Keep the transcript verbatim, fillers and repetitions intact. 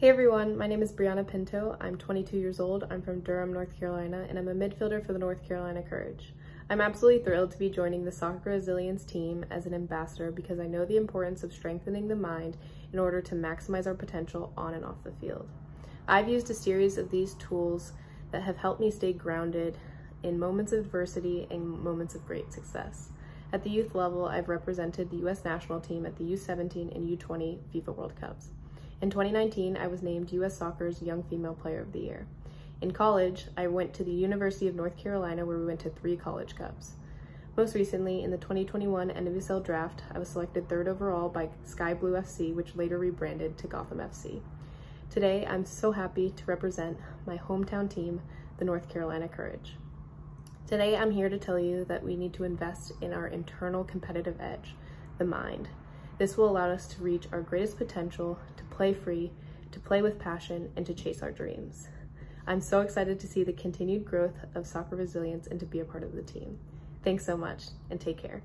Hey everyone, my name is Brianna Pinto. I'm twenty-two years old. I'm from Durham, North Carolina, and I'm a midfielder for the North Carolina Courage. I'm absolutely thrilled to be joining the Soccer Resilience Team as an ambassador because I know the importance of strengthening the mind in order to maximize our potential on and off the field. I've used a series of these tools that have helped me stay grounded in moments of adversity and moments of great success. At the youth level, I've represented the U S national team at the U seventeen and U twenty FIFA World Cups. In twenty nineteen, I was named U S Soccer's Young Female Player of the Year. In college, I went to the University of North Carolina where we went to three college cups. Most recently, in the twenty twenty-one N W S L draft, I was selected third overall by Sky Blue F C, which later rebranded to Gotham F C. Today, I'm so happy to represent my hometown team, the North Carolina Courage. Today, I'm here to tell you that we need to invest in our internal competitive edge, the mind. This will allow us to reach our greatest potential, to play free, to play with passion, and to chase our dreams. I'm so excited to see the continued growth of Soccer Resilience and to be a part of the team. Thanks so much, and take care.